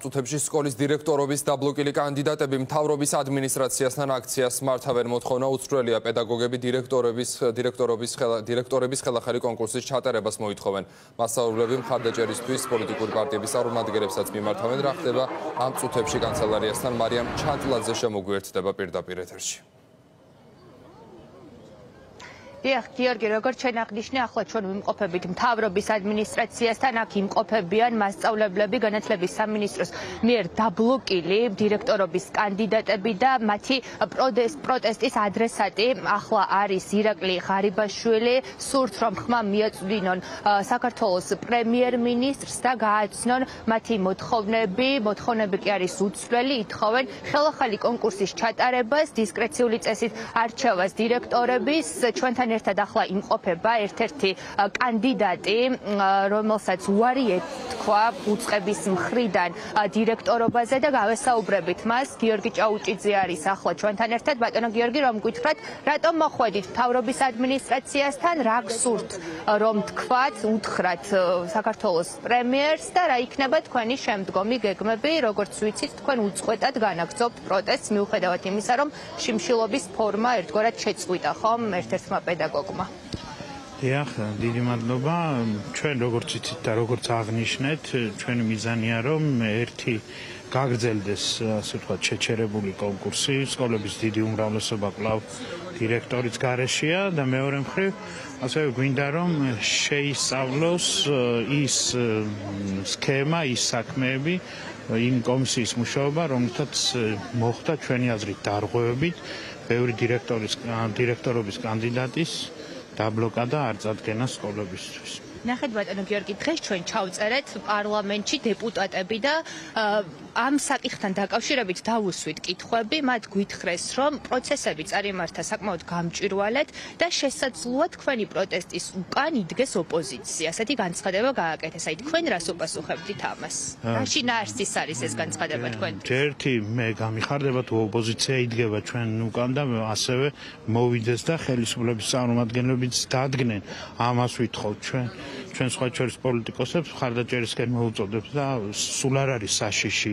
სამწუთებში სკოლის დირექტორობის დაბლოკილი კანდიდატები მთავრობის ადმინისტრაციასთან აქციას მართავენ. მოთხოვნა უცვლელია, პედაგოგები დირექტორების ხელახალი კონკურსის ჩატარებას მოითხოვენ. მასწავლებლები მხარდაჭერისთვის პოლიტიკური პარტიების წარმომადგენლებსაც მიმართავენ. Რა ხდება ამ წუთებში კანცელარიასთან? მარიამ ჩანტლაძე შემოგვიერთდება პირდაპირ ეთერში. Გიორგი, როგორც ჩვენ აღნიშნე, ახლა ჩვენ ვიმყოფებით მთავრობის ადმინისტრაციასთან. აქ იმყოფებიან მასწავლებლები, განათლების სამინისტროს მიერ დაბლოკილი დირექტორობის კანდიდატები და მათი პროტესტის ადრესატი ახლა არის ირაკლი ღარიბაშვილი. სურთ რომ ხმა მიაწვდინონ საქართველოს პრემიერ-მინისტრს და გააცნონ მათი მოთხოვნები. მოთხოვნები კი არის უცვლელი, ითხოვენ ხელახალი კონკურსის ჩატარებას, დისკრეციული წესით არჩევას დირექტორების. ჩვენთან ერთად ახლა იმყოფება ერთ-ერთი კანდიდატი, რომელსაც უარი თქვა უწყების მხრიდან დირექტორობაზე და გავესაუბრებით მას. გიორგი ჭაუჭიძე არის ახლა ჩვენთან ერთად. ბატონო გიორგი, რომ გითხრათ, რატომ მოხვედით მთავრობის ადმინისტრაციასთან, რა გსურთ რომ თქვათ, უთხრათ საქართველოს პრემიერს და რა იქნება თქვენი შემდგომი გეგმები? როგორც ვიცით, თქვენ უწყვეტად განაგრძობთ პროტესტს, მიუხედავად იმისა, რომ შიმშილობის ფორმა ერთგვარად შეწყვიტა ხომ ერთმა პედაგოგმა. დიახ, დიდი მადლობა. ჩვენ როგორც იცით და როგორც აღნიშნეთ, ჩვენი მიზანია რომ ერთი გაგრძელდეს, ასე ვთქვათ, შეჩერებული კონკურსი. სკოლების დიდი უმრავლესობა კლავ დირექტორის გარეშეა და მეორე მხრივ, ასევე გვინდა რომ შეისწავლოს ის სქემა, ის საქმეები, იმ კომისიის მუშაობა, რომელთაც მოხდა ჩვენი აზრით დარღვევებით. Ბევრი დირექტორობის კანდიდატის დაბლოკადა არ წადგენა სკოლებისთვის. ნახეთ ბატონო გიორგი, დღეს ჩვენ ჩავწერეთ პარლამენტში დეპუტატები და ამ საკითხთან დაკავშირებით დავუსვით კითხვები. მათ გვითხრეს, რომ პროცესები წარიმართა საკმაოდ გამჭვირვალედ და შესაძლოა თქვენი პროტესტის უკან იდგეს ოპოზიცია. ასეთი განცხადება გააკეთეს. აი თქვენ რას უპასუხებდით ამას? რაში ნარსის არის ეს განცხადება თქვენ? ერთი მე გამიხარდება თუ ოპოზიცია იდგება ჩვენ უკან და ასევე მოვიდეს და ხელისუფლების წარმომადგენლებიც დადგნენ. ამას ვითხოვთ ჩვენ. ჩვენ სხვა შორის პოლიტიკოსებს ხარდაჭერისკენ მოუწოდებთ და სულ არ არის საშიში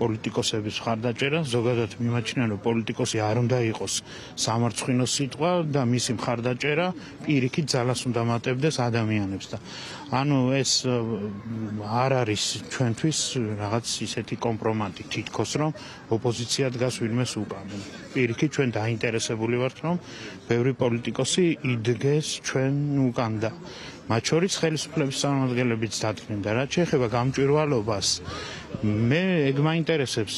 პოლიტიკოსების ხარდაჭერა. ზოგადად მიმაჩნია, რომ პოლიტიკოსი არ უნდა იყოს სამარცხვინო სიტყვა და მისი ხარდაჭერა პირიქით ძალას უნდა მატებდეს ადამიანებს და ანუ ეს არ არის ჩვენთვის რაღაც ისეთი კომპრომატი თითქოს, რომ ოპოზიცია დგას ვინმეს უკან. პირიქით ჩვენ დაინტერესებული ვართ, რომ ბევრი პოლიტიკოსი იდგეს ჩვენ უკან და მათ შორის ხელისუფლების წარმომადგენლებიც დადგნენ და რაც შეეხება გამჭვირვალობას, მე ეგ მაინტერესებს,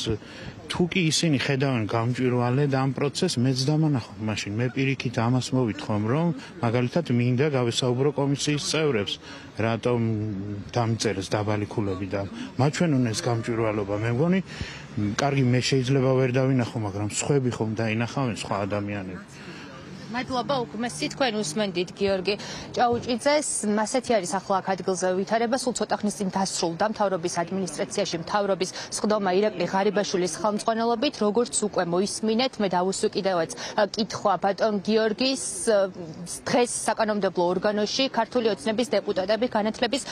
თუ კი ისინი ხედავენ გამჭვირვალედ ამ პროცესს, მეც დამანახავ მაშინ. მე პირიქით ამას მოვითხოვ, რომ მაგალითად მინდა გავესაუბრო კომისიის წევრებს, რატომ დამწერეს დაბალი ქულები და მაჩვენონ ეს გამჭვირვალობა. მე მგონი კარგი, მე შეიძლება ვერ დავინახო, მაგრამ სხვები ხომ დაინახავენ, სხვა ადამიანები. მადლობა უკმესით თქვენ უსმენდით გიორგი ჭაუჭიძეს. ასეთი არის ახლა აქ ადგილზე ვითარება. სულ ცოტა ხნის წინ დასრულდა მთავრობის ადმინისტრაციაში მთავრობის სხდომა ირაკლი ღარიბაშვილის ხელმძღვანელობით. როგორც უკვე მოისმინეთ, მე დავუსვი კიდევაც კითხვა ბატონ გიორგის. დღეს საკანონმდებლო ორგანოში ქართული ოცნების დეპუტატები, განათლების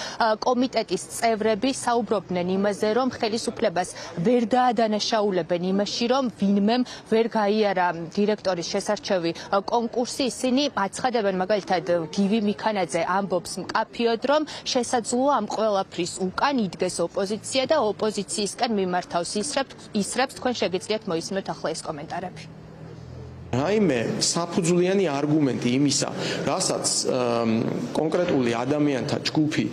კომიტეტის წევრები საუბრობდნენ იმაზე, რომ ხელისუფლებას ვერ დაადანაშაულებენ იმაში, რომ ვინმემ ვერ გაიარა დირექტორის შესარჩევი კონკურსი. ისინი აცხადებენ, მაგალითად გივი მიქანაძე ამბობს მკაფიოდ, რომ შესაძლოა ამ ყველაფრის უკან იდგეს ოპოზიცია და ოპოზიციისკენ მიმართავს ისრებს. თქვენ შეგიძლიათ მოისმინოთ ახლა ეს კომენტარები. რაიმე საფუძვლიანი არგუმენტი იმისა, რასაც კონკრეტული ადამიანთა ჯგუფი,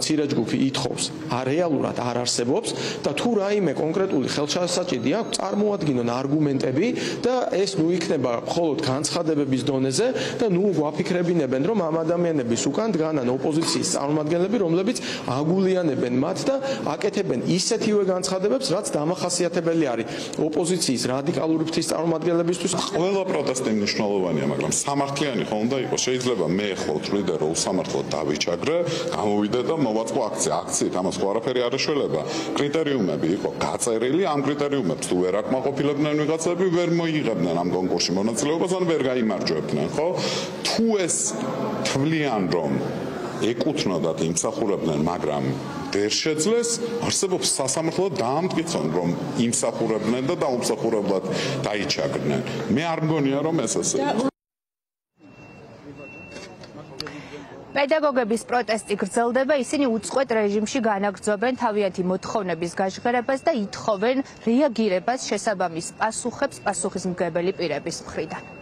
მცირე ჯგუფი ითხოვს, რეალურად არ არსებობს და თუ რაიმე კონკრეტული ხელშესაჭიდი აქვს, წარმოადგინონ არგუმენტები და ეს ნუ იქნება მხოლოდ განცხადებების დონეზე და ნუ ვაფიქრებინებენ, რომ ამ ადამიანების უკან დგანან ოპოზიციის წარმომადგენლები, რომლებიც აგულიანებენ მათ და აკეთებენ ისეთივე განცხადებებს, რაც დამახასიათებელი არის ოპოზიციის რადიკალური ფრთის წარმომადგენლებისთვის. Ola proteste მნიშვნელოვანია, მაგრამ სამართლიანი ხო უნდა იყოს. შეიძლება მე ხო ვთვლიდა, რომ სამართლო დავიჩაგრე, გამოვიდა და მოვაწყო აქცია. აქციით ამას ხო არაფერი არ ეშველება. კრიტერიუმები იყო გაწერილი, ამ კრიტერიუმებს თუ ვერ აკმაყოფილებდნენ ვიღაცები, ვერ მოიღებდნენ ამ კონკურსში მონაწილეობას, ან ვერ გაიმარჯვებდნენ, ხო? თუ ეს თვლიან, რომ ეკუთვნოდათ, იმსახურებდნენ, მაგრამ Դեր շեցլես, արսեբով սասամրտլը դամտ գիցոն, ռոմ իմ սախուրեբն են, դա ում սախուրեբլը տայի չակրն են, մի արգոնի արոմ ես ասել։ Pedagogების პროტესტი გრძელდება, ისინი უწყვეტ რეჟიმში განაგრძობენ თავიანთი მოთხოვნების გაჟღერებას და ითხოვენ რეაგირებას შესაბამის პასუხებს პასუხისმგებელი პირების მხრიდან.